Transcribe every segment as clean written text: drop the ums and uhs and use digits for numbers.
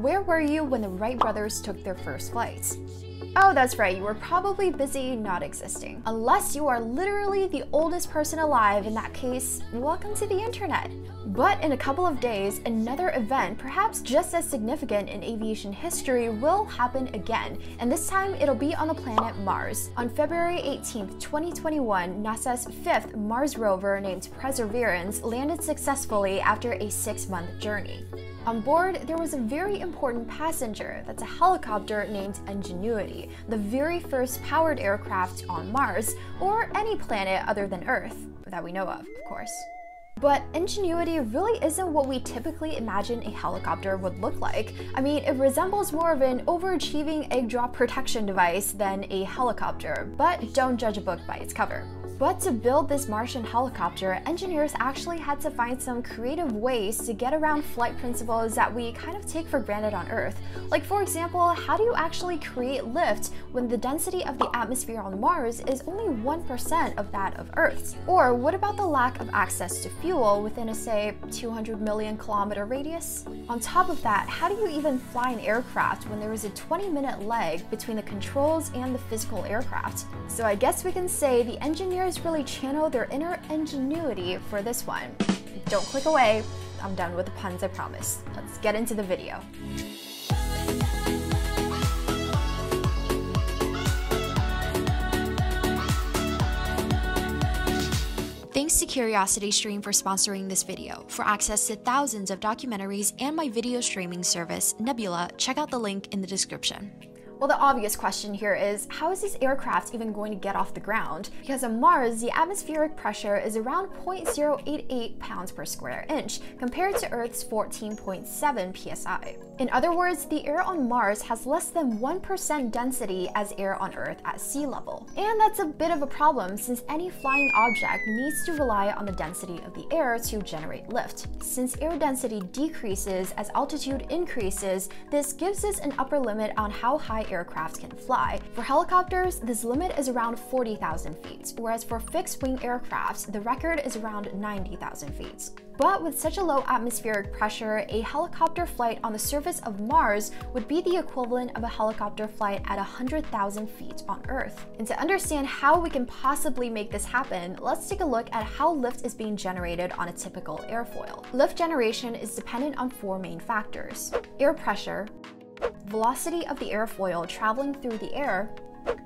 Where were you when the Wright brothers took their first flights? Oh, that's right, you were probably busy not existing. Unless you are literally the oldest person alive, in that case, welcome to the internet. But in a couple of days, another event, perhaps just as significant in aviation history, will happen again, and this time it'll be on the planet Mars. On February 18th, 2021, NASA's fifth Mars rover named Perseverance landed successfully after a 6-month journey. On board, there was a very important passenger, that's a helicopter named Ingenuity, the very first powered aircraft on Mars, or any planet other than Earth, that we know of course. But Ingenuity really isn't what we typically imagine a helicopter would look like. I mean, it resembles more of an overachieving egg drop protection device than a helicopter, but don't judge a book by its cover. But to build this Martian helicopter, engineers actually had to find some creative ways to get around flight principles that we kind of take for granted on Earth. Like, for example, how do you actually create lift when the density of the atmosphere on Mars is only 1% of that of Earth's? Or what about the lack of access to fuel within a, say, 200 million kilometer radius? On top of that, how do you even fly an aircraft when there is a 20-minute lag between the controls and the physical aircraft? So I guess we can say the engineers really channel their inner ingenuity for this one. Don't click away, I'm done with the puns, I promise. Let's get into the video. Thanks to CuriosityStream for sponsoring this video. For access to thousands of documentaries and my video streaming service, Nebula, check out the link in the description. Well, the obvious question here is, how is this aircraft even going to get off the ground? Because on Mars, the atmospheric pressure is around 0.088 pounds per square inch, compared to Earth's 14.7 psi. In other words, the air on Mars has less than 1% density as air on Earth at sea level. And that's a bit of a problem, since any flying object needs to rely on the density of the air to generate lift. Since air density decreases as altitude increases, this gives us an upper limit on how high aircraft can fly. For helicopters, this limit is around 40,000 feet, whereas for fixed-wing aircraft, the record is around 90,000 feet. But with such a low atmospheric pressure, a helicopter flight on the surface of Mars would be the equivalent of a helicopter flight at 100,000 feet on Earth. And to understand how we can possibly make this happen, let's take a look at how lift is being generated on a typical airfoil. Lift generation is dependent on four main factors: air pressure, velocity of the airfoil traveling through the air,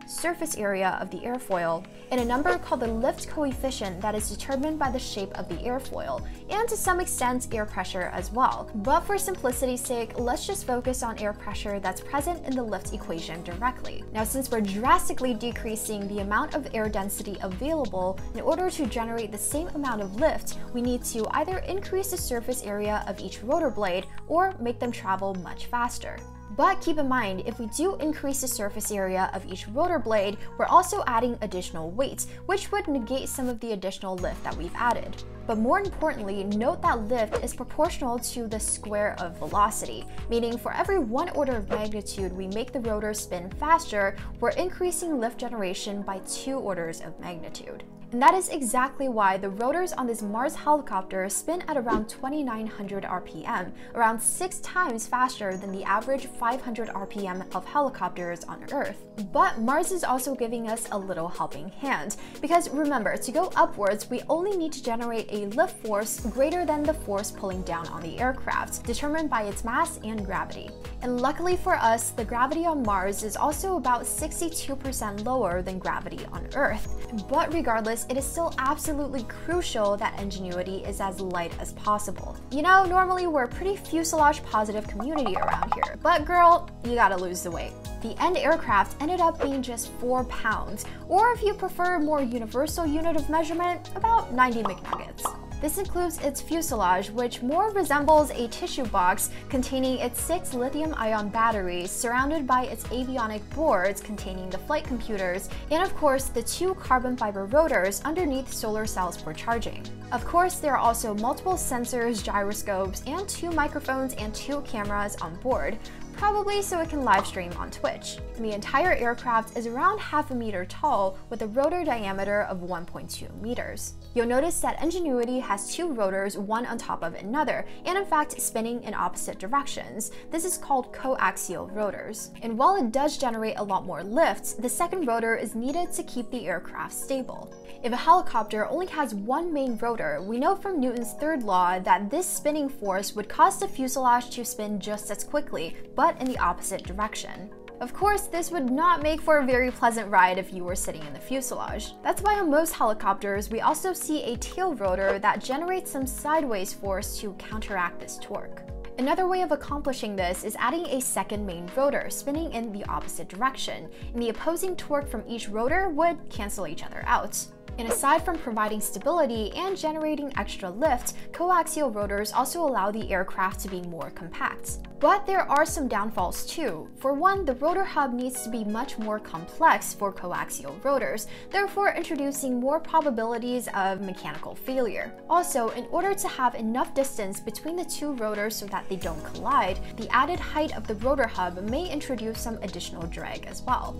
surface area of the airfoil, and a number called the lift coefficient that is determined by the shape of the airfoil, and to some extent air pressure as well. But for simplicity's sake, let's just focus on air pressure that's present in the lift equation directly. Now, since we're drastically decreasing the amount of air density available, in order to generate the same amount of lift, we need to either increase the surface area of each rotor blade or make them travel much faster. But keep in mind, if we do increase the surface area of each rotor blade, we're also adding additional weight, which would negate some of the additional lift that we've added. But more importantly, note that lift is proportional to the square of velocity, meaning for every one order of magnitude we make the rotor spin faster, we're increasing lift generation by 2 orders of magnitude. And that is exactly why the rotors on this Mars helicopter spin at around 2900 RPM, around 6 times faster than the average 500 RPM of helicopters on Earth. But Mars is also giving us a little helping hand, because remember, to go upwards, we only need to generate a lift force greater than the force pulling down on the aircraft, determined by its mass and gravity. And luckily for us, the gravity on Mars is also about 62% lower than gravity on Earth. But regardless, it is still absolutely crucial that Ingenuity is as light as possible. You know, normally we're a pretty fuselage positive community around here, but girl, you gotta lose the weight. The end aircraft ended up being just 4 pounds, or if you prefer a more universal unit of measurement, about 90 McNuggets. This includes its fuselage, which more resembles a tissue box containing its 6 lithium-ion batteries, surrounded by its avionic boards containing the flight computers, and of course the 2 carbon fiber rotors underneath solar cells for charging. Of course, there are also multiple sensors, gyroscopes, and 2 microphones and 2 cameras on board. probably so it can live stream on Twitch. And the entire aircraft is around half a meter tall with a rotor diameter of 1.2 meters. You'll notice that Ingenuity has two rotors, one on top of another, and in fact spinning in opposite directions. This is called coaxial rotors. And while it does generate a lot more lift, the second rotor is needed to keep the aircraft stable. If a helicopter only has one main rotor, we know from Newton's third law that this spinning force would cause the fuselage to spin just as quickly, but in the opposite direction. Of course, this would not make for a very pleasant ride if you were sitting in the fuselage. That's why on most helicopters, we also see a tail rotor that generates some sideways force to counteract this torque. Another way of accomplishing this is adding a second main rotor, spinning in the opposite direction, and the opposing torque from each rotor would cancel each other out. And aside from providing stability and generating extra lift, coaxial rotors also allow the aircraft to be more compact. But there are some downfalls too. For one, the rotor hub needs to be much more complex for coaxial rotors, therefore introducing more probabilities of mechanical failure. Also, in order to have enough distance between the two rotors so that they don't collide, the added height of the rotor hub may introduce some additional drag as well.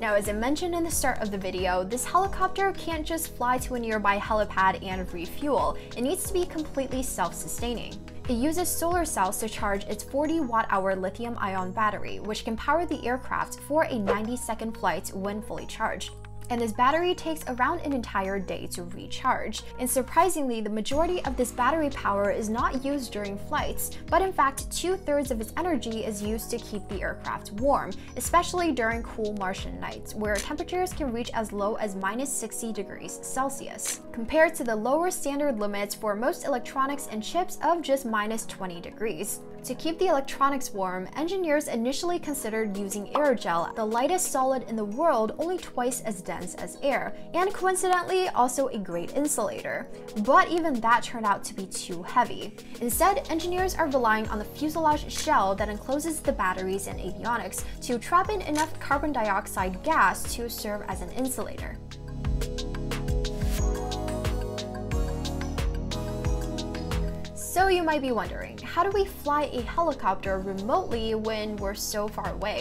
Now, as I mentioned in the start of the video, this helicopter can't just fly to a nearby helipad and refuel. It needs to be completely self-sustaining. It uses solar cells to charge its 40-watt-hour lithium-ion battery, which can power the aircraft for a 90-second flight when fully charged. And this battery takes around an entire day to recharge. And surprisingly, the majority of this battery power is not used during flights, but in fact, 2/3 of its energy is used to keep the aircraft warm, especially during cool Martian nights, where temperatures can reach as low as -60°C, compared to the lower standard limits for most electronics and chips of just -20°. To keep the electronics warm, engineers initially considered using aerogel, the lightest solid in the world, only twice as dense as air, and coincidentally also a great insulator. But even that turned out to be too heavy. Instead, engineers are relying on the fuselage shell that encloses the batteries and avionics to trap in enough carbon dioxide gas to serve as an insulator. So you might be wondering, how do we fly a helicopter remotely when we're so far away?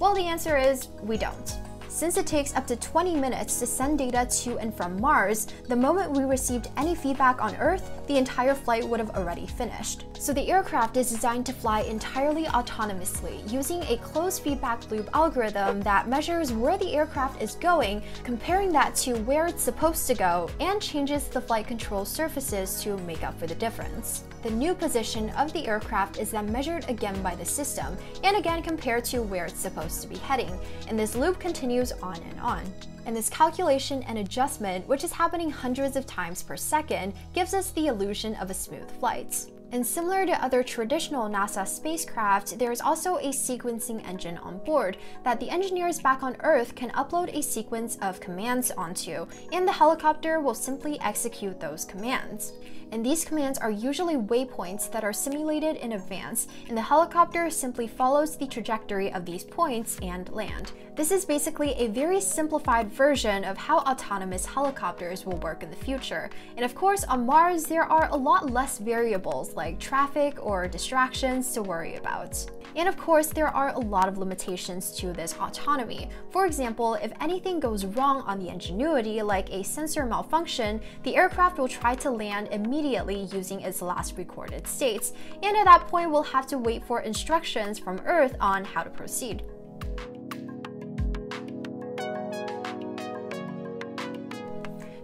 Well, the answer is we don't. Since it takes up to 20 minutes to send data to and from Mars, the moment we received any feedback on Earth, the entire flight would have already finished. So the aircraft is designed to fly entirely autonomously, using a closed feedback loop algorithm that measures where the aircraft is going, comparing that to where it's supposed to go, and changes the flight control surfaces to make up for the difference. The new position of the aircraft is then measured again by the system, and again compared to where it's supposed to be heading, and this loop continues on and on. And this calculation and adjustment, which is happening hundreds of times per second, gives us the illusion of a smooth flight. And similar to other traditional NASA spacecraft, there is also a sequencing engine on board that the engineers back on Earth can upload a sequence of commands onto, and the helicopter will simply execute those commands. And these commands are usually waypoints that are simulated in advance, and the helicopter simply follows the trajectory of these points and land. This is basically a very simplified version of how autonomous helicopters will work in the future. And of course, on Mars, there are a lot less variables like traffic or distractions to worry about. And of course, there are a lot of limitations to this autonomy. For example, if anything goes wrong on the Ingenuity, like a sensor malfunction, the aircraft will try to land immediately using its last recorded states, and at that point we'll have to wait for instructions from Earth on how to proceed.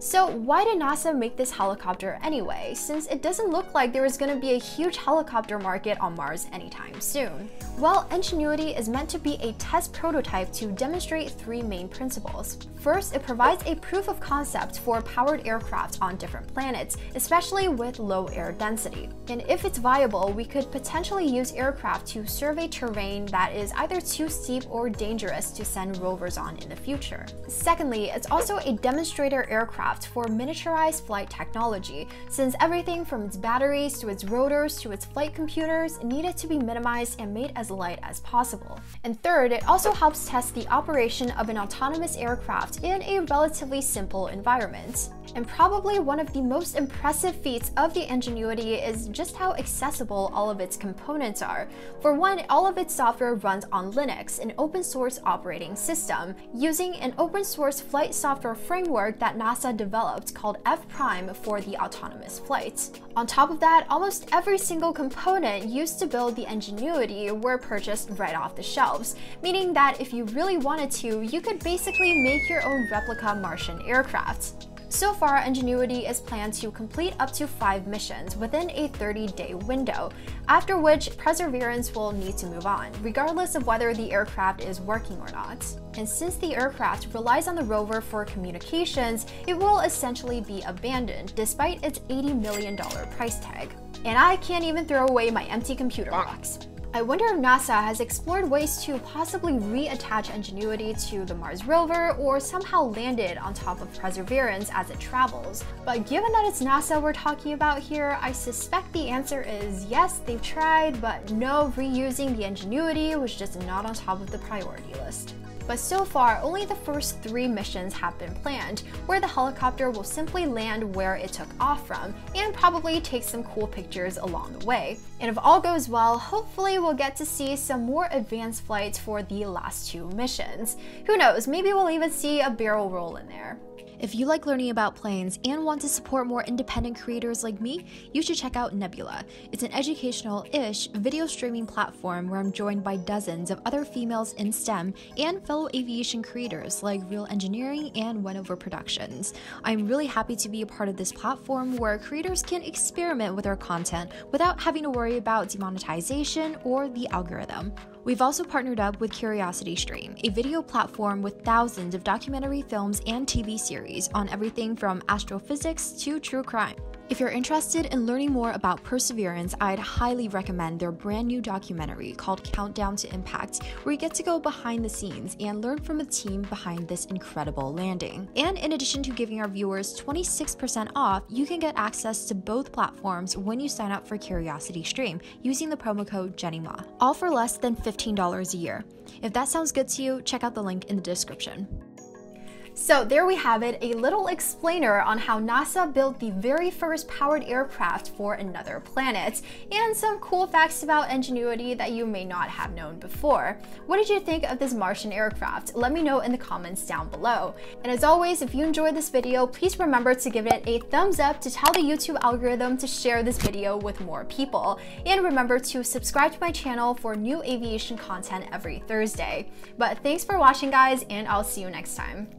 So why did NASA make this helicopter anyway, since it doesn't look like there is going to be a huge helicopter market on Mars anytime soon? Well, Ingenuity is meant to be a test prototype to demonstrate three main principles. First, it provides a proof of concept for powered aircraft on different planets, especially with low air density. And if it's viable, we could potentially use aircraft to survey terrain that is either too steep or dangerous to send rovers on in the future. Secondly, it's also a demonstrator aircraft for miniaturized flight technology, since everything from its batteries to its rotors to its flight computers needed to be minimized and made as light as possible. And third, it also helps test the operation of an autonomous aircraft in a relatively simple environment. and probably one of the most impressive feats of the Ingenuity is just how accessible all of its components are. For one, all of its software runs on Linux, an open source operating system, using an open source flight software framework that NASA developed called F-Prime for the autonomous flights. On top of that, almost every single component used to build the Ingenuity were purchased right off the shelves, meaning that if you really wanted to, you could basically make your own replica Martian aircraft. So far, Ingenuity is planned to complete up to 5 missions within a 30-day window, after which Perseverance will need to move on, regardless of whether the aircraft is working or not. And since the aircraft relies on the rover for communications, it will essentially be abandoned, despite its $80 million price tag. And I can't even throw away my empty computer box. I wonder if NASA has explored ways to possibly reattach Ingenuity to the Mars rover or somehow land it on top of Perseverance as it travels. But given that it's NASA we're talking about here, I suspect the answer is yes, they've tried, but no, reusing the Ingenuity was just not on top of the priority list. But so far, only the first 3 missions have been planned, where the helicopter will simply land where it took off from, and probably take some cool pictures along the way. And if all goes well, hopefully we'll get to see some more advanced flights for the last 2 missions. Who knows, maybe we'll even see a barrel roll in there. If you like learning about planes and want to support more independent creators like me, you should check out Nebula. It's an educational-ish video streaming platform where I'm joined by dozens of other females in STEM and fellow aviation creators like Real Engineering and Wendover Productions. I'm really happy to be a part of this platform where creators can experiment with their content without having to worry about demonetization or the algorithm. We've also partnered up with CuriosityStream, a video platform with thousands of documentary films and TV series on everything from astrophysics to true crime. If you're interested in learning more about Perseverance, I'd highly recommend their brand new documentary called Countdown to Impact, where you get to go behind the scenes and learn from the team behind this incredible landing. And in addition to giving our viewers 26% off, you can get access to both platforms when you sign up for CuriosityStream using the promo code JennyMa, all for less than $15 a year. If that sounds good to you, check out the link in the description. So there we have it, a little explainer on how NASA built the very first powered aircraft for another planet, and some cool facts about Ingenuity that you may not have known before. What did you think of this Martian aircraft? Let me know in the comments down below. And as always, if you enjoyed this video, please remember to give it a thumbs up to tell the YouTube algorithm to share this video with more people. And remember to subscribe to my channel for new aviation content every Thursday. But thanks for watching, guys, and I'll see you next time.